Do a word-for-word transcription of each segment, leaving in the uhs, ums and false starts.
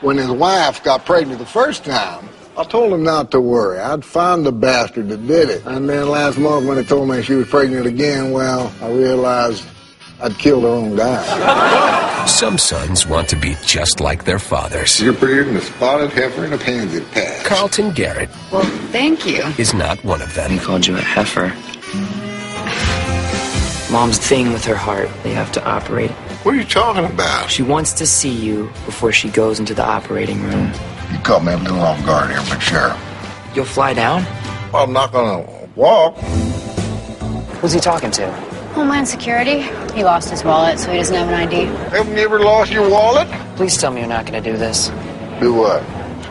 when his wife got pregnant the first time, I told him not to worry. I'd find the bastard that did it. And then last month when he told me she was pregnant again, well, I realized I'd killed her own guy. Some sons want to be just like their fathers. You're prettier than a spotted heifer in a pansy patch. Carlton Garrett. Well, thank you. Is not one of them. He called you a heifer. Mom's thing with her heart. They have to operate. What are you talking about? She wants to see you before she goes into the operating room. You caught me a little off guard here, but sure. You'll fly down? Well, I'm not gonna walk. Who's he talking to? Homeland Security. He lost his wallet, so he doesn't have an I D. Haven't you ever lost your wallet? Please tell me you're not gonna do this. Do what?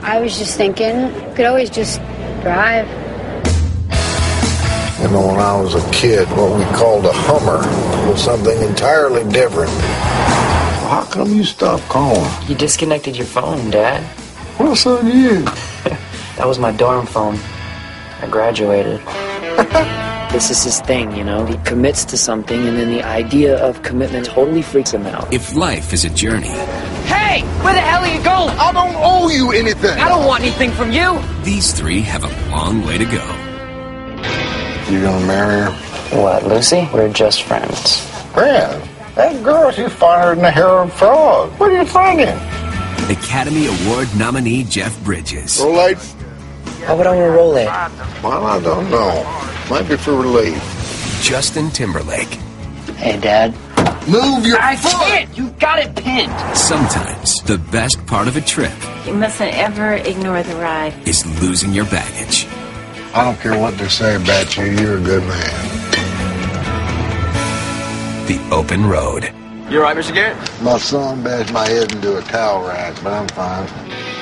I was just thinking, you could always just drive. You know, when I was a kid, what we called a Hummer was something entirely different. How come you stopped calling? You disconnected your phone, Dad. What's on you? That was my dorm phone. I graduated. This is his thing, you know? He commits to something, and then the idea of commitment totally freaks him out. If life is a journey... Hey! Where the hell are you going? I don't owe you anything! I don't want anything from you! These three have a long way to go. You gonna marry her? What, Lucy? We're just friends. Friends? That girl, she's finer than a hair frog. What are you thinking? Academy Award nominee Jeff Bridges. Rolade? Why would I want to Rolade? Well, I don't know. Might be for relief. Justin Timberlake. Hey, Dad. Move your I foot! I can't! You got it pinned! Sometimes the best part of a trip... You mustn't ever ignore the ride. ...is losing your baggage. I don't care what they say about you, you're a good man. The Open Road. You all right, Mister Garrett? My son bashed my head into a towel rack, but I'm fine.